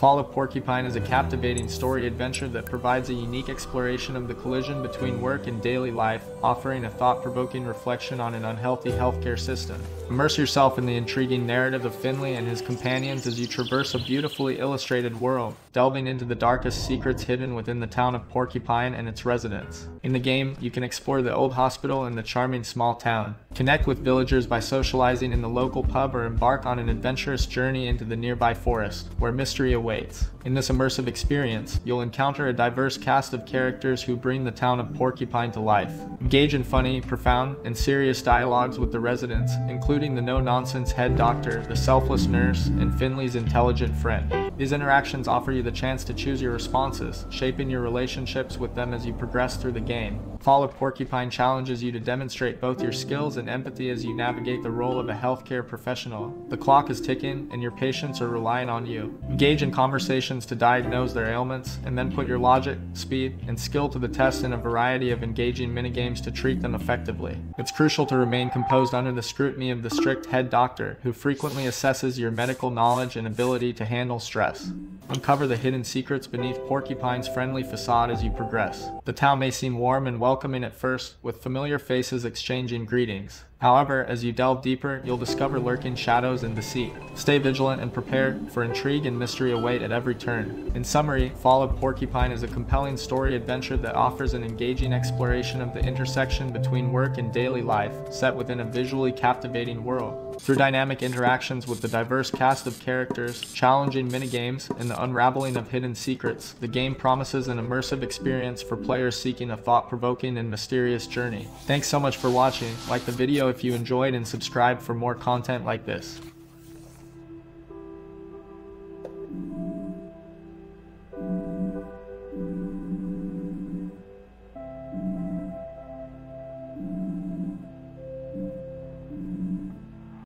Fall of Porcupine is a captivating story adventure that provides a unique exploration of the collision between work and daily life, offering a thought-provoking reflection on an unhealthy healthcare system. Immerse yourself in the intriguing narrative of Finley and his companions as you traverse a beautifully illustrated world, delving into the darkest secrets hidden within the town of Porcupine and its residents. In the game, you can explore the old hospital and the charming small town, connect with villagers by socializing in the local pub, or embark on an adventurous journey into the nearby forest, where mystery awaits. In this immersive experience, you'll encounter a diverse cast of characters who bring the town of Porcupine to life. Engage in funny, profound, and serious dialogues with the residents, including the no-nonsense head doctor, the selfless nurse, and Finley's intelligent friend. These interactions offer you the chance to choose your responses, shaping your relationships with them as you progress through the game. Fall of Porcupine challenges you to demonstrate both your skills and empathy as you navigate the role of a healthcare professional. The clock is ticking, and your patients are relying on you. Engage in conversations to diagnose their ailments, and then put your logic, speed, and skill to the test in a variety of engaging minigames to treat them effectively. It's crucial to remain composed under the scrutiny of the strict head doctor, who frequently assesses your medical knowledge and ability to handle stress. Uncover the hidden secrets beneath Porcupine's friendly facade as you progress. The town may seem warm and welcoming at first, with familiar faces exchanging greetings. However, as you delve deeper, you'll discover lurking shadows and deceit. Stay vigilant and prepared, for intrigue and mystery await at every turn. In summary, Fall of Porcupine is a compelling story adventure that offers an engaging exploration of the intersection between work and daily life, set within a visually captivating world. Through dynamic interactions with the diverse cast of characters, challenging minigames, and the unraveling of hidden secrets, the game promises an immersive experience for players seeking a thought-provoking and mysterious journey. Thanks so much for watching. Like the video if you enjoyed and subscribe for more content like this.